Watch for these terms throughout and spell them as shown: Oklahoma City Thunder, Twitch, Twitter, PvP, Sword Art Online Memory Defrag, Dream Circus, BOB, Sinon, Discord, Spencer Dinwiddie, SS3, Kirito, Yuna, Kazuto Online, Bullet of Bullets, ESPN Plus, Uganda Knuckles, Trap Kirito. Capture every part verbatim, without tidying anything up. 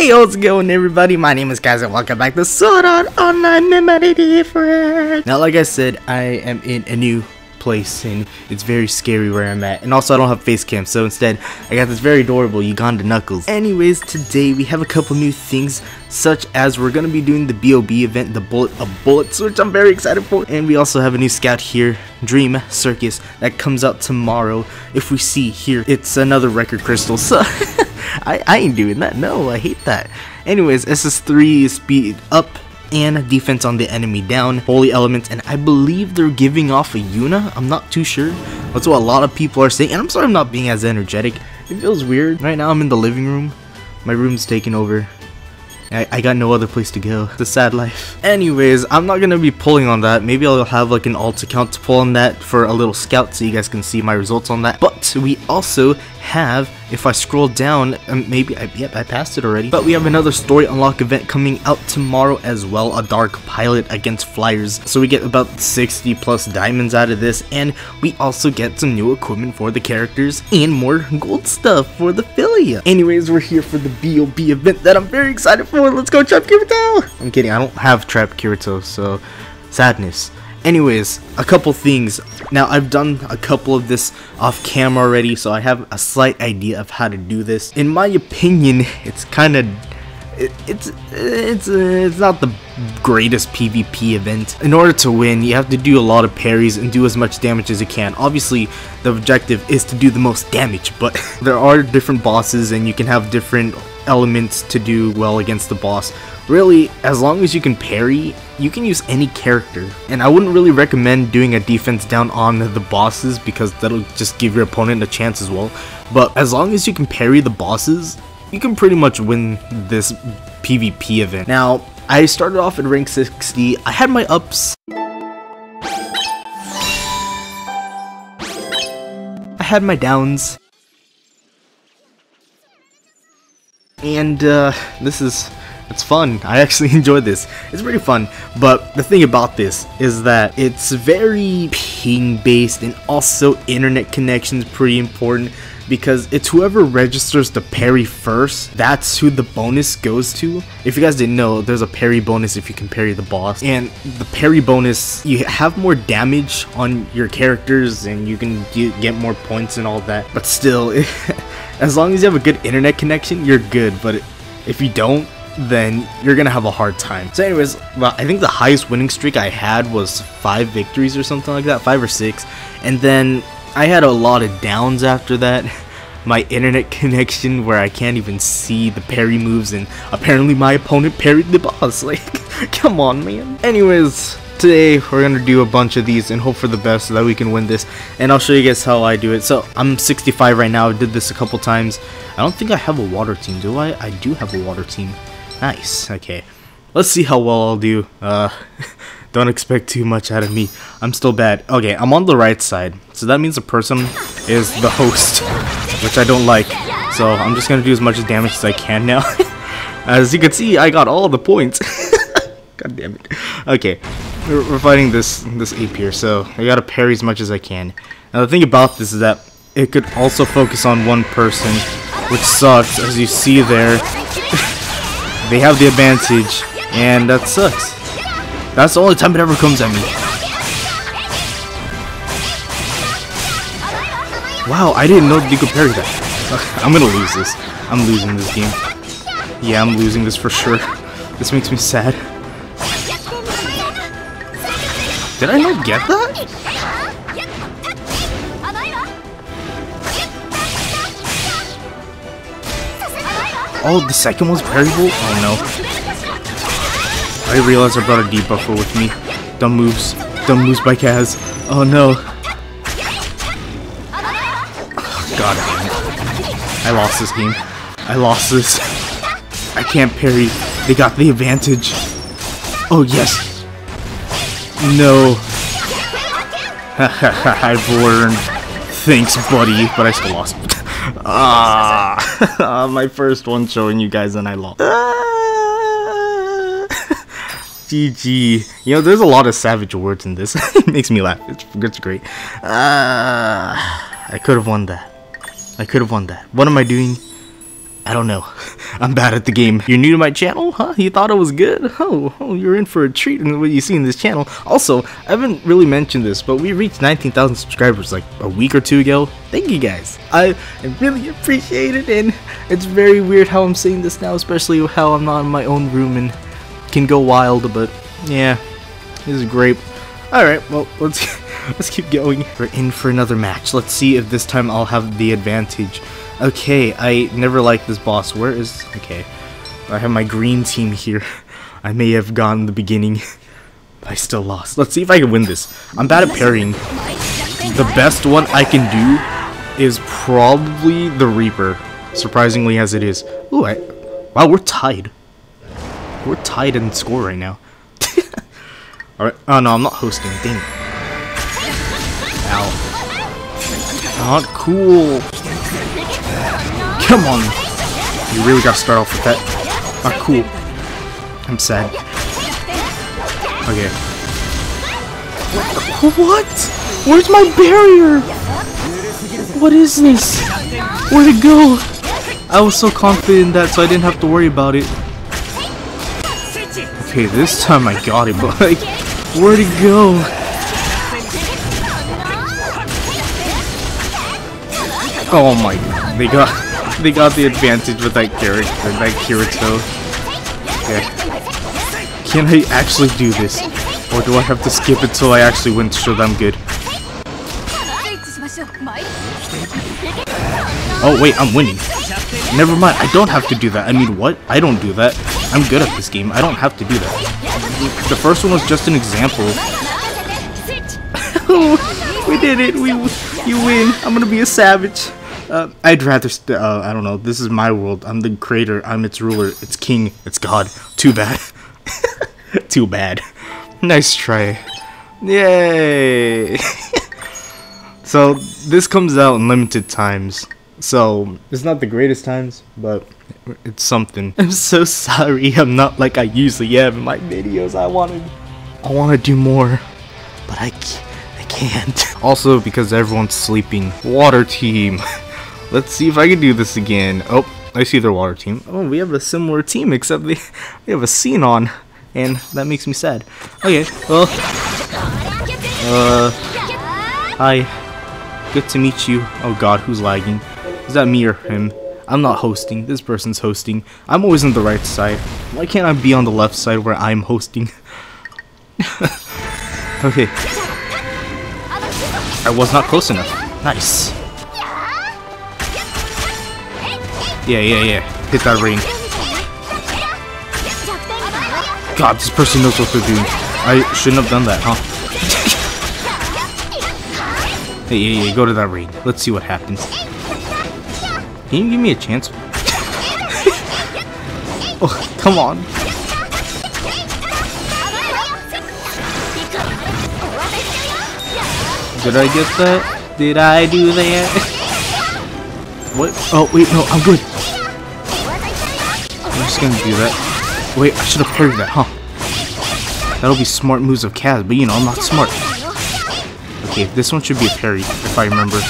Hey, how's it going, everybody? My name is Kaz and welcome back to Sword Art Online Memory Defrag. Now, like I said, I am in a new place and it's very scary where I'm at, and also I don't have face cam, so instead I got this very adorable Uganda Knuckles. Anyways, today we have a couple new things, such as we're gonna be doing the B O B event, the Bullet of Bullets, which I'm very excited for, and we also have a new scout here, Dream Circus, that comes out tomorrow. If we see here, it's another record crystal, so I, I ain't doing that. No, I hate that. Anyways, S S three is speed up and defense on the enemy down, holy elements, and I believe they're giving off a Yuna. I'm not too sure. That's what a lot of people are saying, and I'm sorry I'm not being as energetic. It feels weird. Right now I'm in the living room. My room's taken over. I, I got no other place to go. It's a sad life. Anyways, I'm not gonna be pulling on that. Maybe I'll have like an alt account to pull on that for a little scout so you guys can see my results on that. But we also have, if I scroll down, um, maybe, I, yep, I passed it already. But we have another story unlock event coming out tomorrow as well, a dark pilot against flyers. So we get about sixty plus diamonds out of this, and we also get some new equipment for the characters and more gold stuff for the filia. Anyways, we're here for the B O B event that I'm very excited for. Let's go, Trap Kirito! I'm kidding, I don't have Trap Kirito, so sadness. Anyways, a couple things. Now, I've done a couple of this off camera already, so I have a slight idea of how to do this. In my opinion, it's kind of it, it's it's uh, it's not the greatest PvP event. In order to win, you have to do a lot of parries and do as much damage as you can. Obviously, the objective is to do the most damage, but there are different bosses and you can have different elements to do well against the boss. Really, as long as you can parry, you can use any character, and I wouldn't really recommend doing a defense down on the bosses because that'll just give your opponent a chance as well. But as long as you can parry the bosses, you can pretty much win this PvP event. Now, I started off at rank sixty. I had my ups, I had my downs, and uh, this is, it's fun. I actually enjoy this. It's pretty fun, but the thing about this is that it's very ping based, and also internet connection is pretty important because it's whoever registers the parry first, that's who the bonus goes to. If you guys didn't know, there's a parry bonus if you can parry the boss, and the parry bonus, you have more damage on your characters and you can get more points and all that, but still, as long as you have a good internet connection, you're good, but if you don't, then you're gonna have a hard time. So anyways, well, I think the highest winning streak I had was five victories or something like that, five or six, and then I had a lot of downs after that. My internet connection where I can't even see the parry moves, and apparently my opponent parried the boss. Like, come on, man. Anyways, today we're gonna do a bunch of these and hope for the best so that we can win this, and I'll show you guys how I do it. So I'm sixty-five right now. I did this a couple times. I don't think I have a water team, do I? I do have a water team. Nice. Okay, let's see how well I'll do. Uh, don't expect too much out of me. I'm still bad. Okay, I'm on the right side, so that means the person is the host, which I don't like. So I'm just gonna do as much damage as I can now. As you can see, I got all the points. God damn it. Okay, we're, we're fighting this this ape here, so I gotta parry as much as I can. Now the thing about this is that it could also focus on one person, which sucks. As you see there, they have the advantage, and that sucks. That's the only time it ever comes at me. Wow, I didn't know you could parry that. I'm gonna lose this. I'm losing this game. Yeah, I'm losing this for sure. This makes me sad. Did I not get that? Oh, the second one's parryable? Oh no. I realized I brought a debuffer with me. Dumb moves. Dumb moves by Kaz. Oh no. Oh, God damn it. I lost this game. I lost this. I can't parry. They got the advantage. Oh yes. No. I've learned. Thanks, buddy. But I still lost. Ah, my first one showing you guys, and I lost. Ah. G G. You know, there's a lot of savage words in this. It makes me laugh. It's, it's great. Ah, I could have won that. I could have won that. What am I doing? I don't know. I'm bad at the game. You're new to my channel, huh? You thought it was good? Oh, oh you're in for a treat in what you see in this channel. Also, I haven't really mentioned this, but we reached nineteen thousand subscribers like a week or two ago. Thank you guys. I really appreciate it, and it's very weird how I'm saying this now, especially how I'm not in my own room and can go wild, but yeah, this is great. Alright, well, let's, let's keep going. We're in for another match. Let's see if this time I'll have the advantage. Okay, I never liked this boss. Where is... Okay. I have my green team here. I may have gone in the beginning, but I still lost. Let's see if I can win this. I'm bad at parrying. The best one I can do is probably the Reaper, surprisingly as it is. Ooh, I... Wow, we're tied. We're tied in score right now. Alright. Oh no, I'm not hosting. Dang it. Ow. Not cool. Come on. You really gotta start off with that. Not cool. I'm sad. Okay. What? What? Where's my barrier? What is this? Where'd it go? I was so confident in that, so I didn't have to worry about it. Okay, this time I got it, but like, where'd it go? Oh my god, they got they got the advantage with that character, that Kirito. Okay. Can I actually do this? Or do I have to skip it till I actually win to show that I'm good? Oh wait, I'm winning. Never mind, I don't have to do that. I mean, what? I don't do that. I'm good at this game. I don't have to do that. The first one was just an example. We did it. We you win. I'm gonna be a savage. Uh, I'd rather. St uh, I don't know. This is my world. I'm the creator. I'm its ruler. It's king. It's god. Too bad. Too bad. Nice try. Yay. So this comes out in limited times. So it's not the greatest times, but it's something. I'm so sorry I'm not like I usually am in my videos. I wanted I want to do more, but I can't, I can't. Also because everyone's sleeping. Water team. Let's see if I can do this again. Oh, I see their water team. Oh, we have a similar team except they we have a Sinon, and that makes me sad. Okay, well Uh hi. Good to meet you. Oh god, who's lagging? Is that me or him? I'm not hosting. This person's hosting. I'm always on the right side. Why can't I be on the left side where I'm hosting? Okay. I was not close enough. Nice. Yeah, yeah, yeah. Hit that ring. God, this person knows what they're doing. I shouldn't have done that, huh? Hey, yeah, yeah, go to that ring. Let's see what happens. Can you give me a chance? Oh, come on. Did I get that? Did I do that? What? Oh, wait, no, I'm good. I'm just gonna do that. Wait, I should have played that, huh? That'll be smart moves of Kaz, but you know, I'm not smart. Okay, this one should be a parry, if I remember.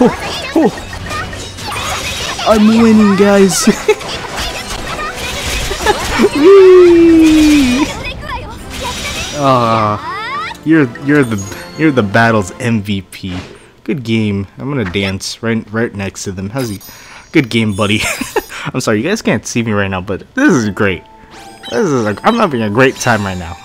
Oh, oh. I'm winning, guys. Whee! Ah, you're you're the you're the battle's M V P. Good game. I'm gonna dance right right next to them. How's he? Good game, buddy. I'm sorry, you guys can't see me right now, but this is great. This is a, I'm having a great time right now.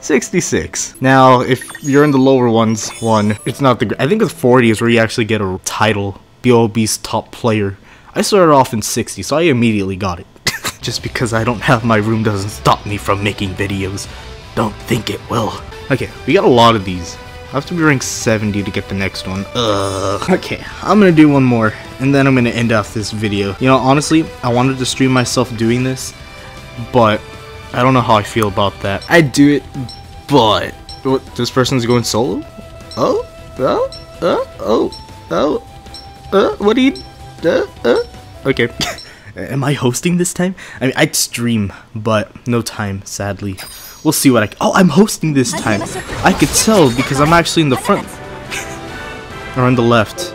sixty-six. Now, if you're in the lower ones, one, it's not the. I think it's forty is where you actually get a title. B O B's top player. I started off in sixty, so I immediately got it. Just because I don't have my room doesn't stop me from making videos. Don't think it will. Okay, we got a lot of these. I have to be ranked seventy to get the next one. Ugh. Okay, I'm gonna do one more, and then I'm gonna end off this video. You know, honestly, I wanted to stream myself doing this, but I don't know how I feel about that. I do it, but what, this person's going solo? Oh, oh, oh, oh, oh, uh, what do you, uh, uh, okay. Am I hosting this time? I mean, I'd stream, but no time, sadly. We'll see what I, oh, I'm hosting this time. I could tell because I'm actually in the front, or on the left.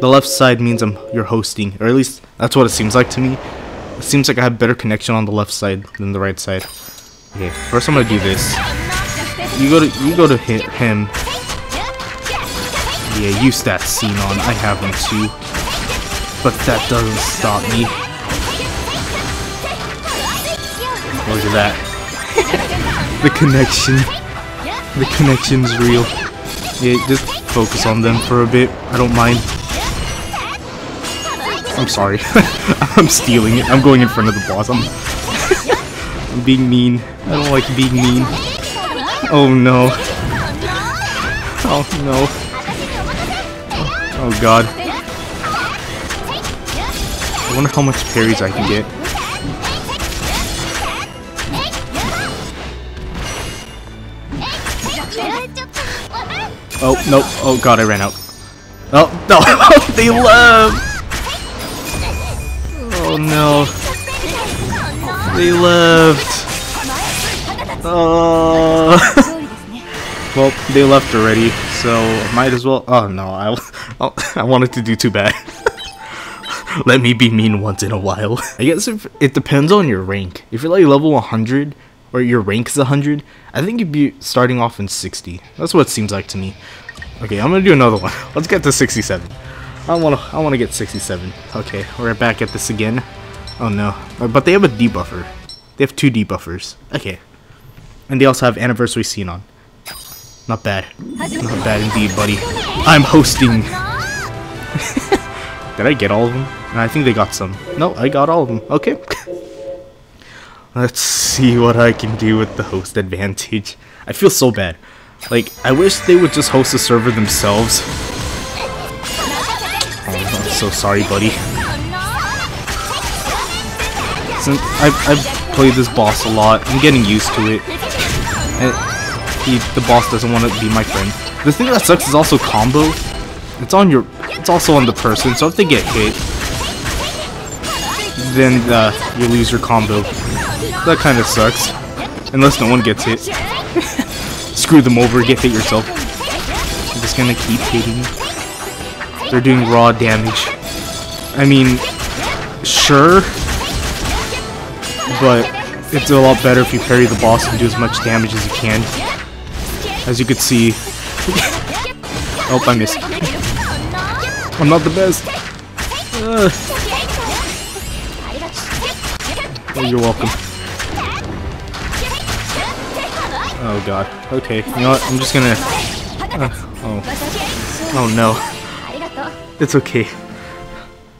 the left side means I'm you're hosting, or at least that's what it seems like to me. It seems like I have better connection on the left side than the right side. Okay, first I'm gonna do this. You go to you go to hit him. Yeah, use that Sinon. I have him too, but that doesn't stop me. Look at that. The connection. The connection's real. Yeah, just focus on them for a bit. I don't mind. I'm sorry. I'm stealing it. I'm going in front of the boss. I'm, I'm being mean. I don't like being mean. Oh no. Oh no. Oh god. I wonder how much parries I can get. Oh, no. Oh, God, I ran out. Oh, no. Oh, they left. Oh, no. They left. Oh. Well, they left already, so might as well. Oh, no. I, oh, I wanted to do too bad. Let me be mean once in a while. I guess if, it depends on your rank. If you're like level one hundred, or your rank is one hundred, I think you'd be starting off in sixty. That's what it seems like to me. Okay, I'm gonna do another one. Let's get to sixty-seven. I wanna, I wanna get sixty-seven. Okay, we're back at this again. Oh no, but they have a debuffer. They have two debuffers. Okay, and they also have anniversary Sinon. Not bad. Not bad indeed, buddy. I'm hosting. Did I get all of them? I think they got some. No, I got all of them. Okay. Let's see what I can do with the host advantage. I feel so bad. Like, I wish they would just host the server themselves. Oh, I'm so sorry, buddy. Since I've, I've played this boss a lot, I'm getting used to it. And he, the boss doesn't want to be my friend. The thing that sucks is also combo. It's on your. It's also on the person. So if they get hit, then uh, you lose your combo. That kind of sucks. Unless no one gets hit. Screw them over, get hit yourself. I'm just gonna keep hitting. They're doing raw damage. I mean, sure. But it's a lot better if you parry the boss and do as much damage as you can. As you could see. Oh, I missed. I'm not the best. Uh. Oh, you're welcome. Oh god. Okay, you know what? I'm just gonna. Uh, oh. Oh no. It's okay.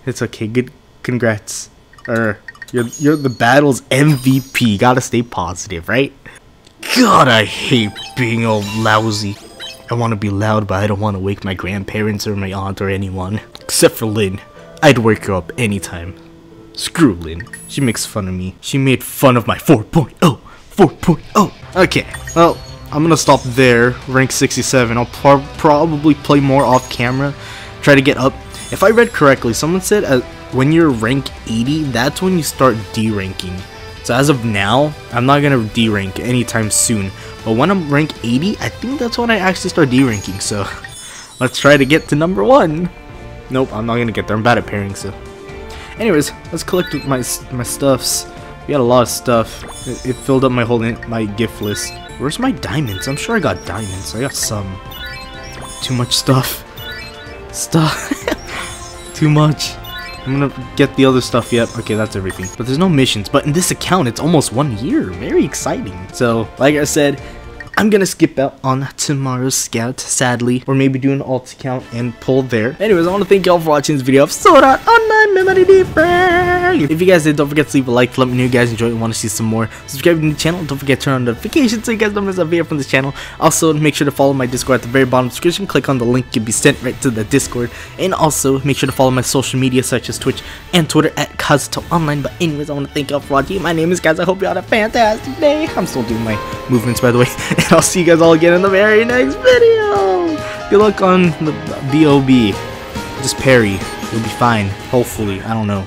It's okay. Good. Congrats. Er, you're you're the battle's M V P. Gotta stay positive, right? God, I hate being all lousy. I want to be loud, but I don't want to wake my grandparents or my aunt or anyone. Except for Lynn. I'd wake her up anytime. Screw Lynn. She makes fun of me. She made fun of my four point oh. four point oh. Okay, well, I'm gonna stop there. Rank sixty-seven. I'll pro probably play more off camera. Try to get up. If I read correctly, someone said uh, when you're rank eighty, that's when you start de-ranking. So as of now, I'm not gonna de-rank anytime soon. But when I'm rank eighty, I think that's when I actually start de-ranking. So let's try to get to number one. Nope, I'm not gonna get there. I'm bad at pairing, so. Anyways, let's collect my my stuffs. We got a lot of stuff. It, it filled up my whole my gift list. Where's my diamonds? I'm sure I got diamonds. I got some. Too much stuff. Stuff. Too much. I'm gonna get the other stuff. Yep. Okay, that's everything. But there's no missions. But in this account, it's almost one year. Very exciting. So, like I said, I'm gonna skip out on tomorrow's scout, sadly, or maybe do an alt account and pull there. Anyways, I want to thank y'all for watching this video of Sword Art Online Memory Defrag. If you guys did, don't forget to leave a like. Let me know you guys enjoyed and want to see some more. Subscribe to the channel. Don't forget to turn on notifications so you guys don't miss a video from this channel. Also, make sure to follow my Discord at the very bottom of the description. Click on the link, you'll be sent right to the Discord. And also, make sure to follow my social media such as Twitch and Twitter at Kazuto Online. But anyways, I want to thank y'all for watching. My name is Kaz. I hope y'all had a fantastic day. I'm still doing my movements, by the way. And I'll see you guys all again in the very next video. Good luck on the B O B. Just parry. You'll be fine. Hopefully. I don't know.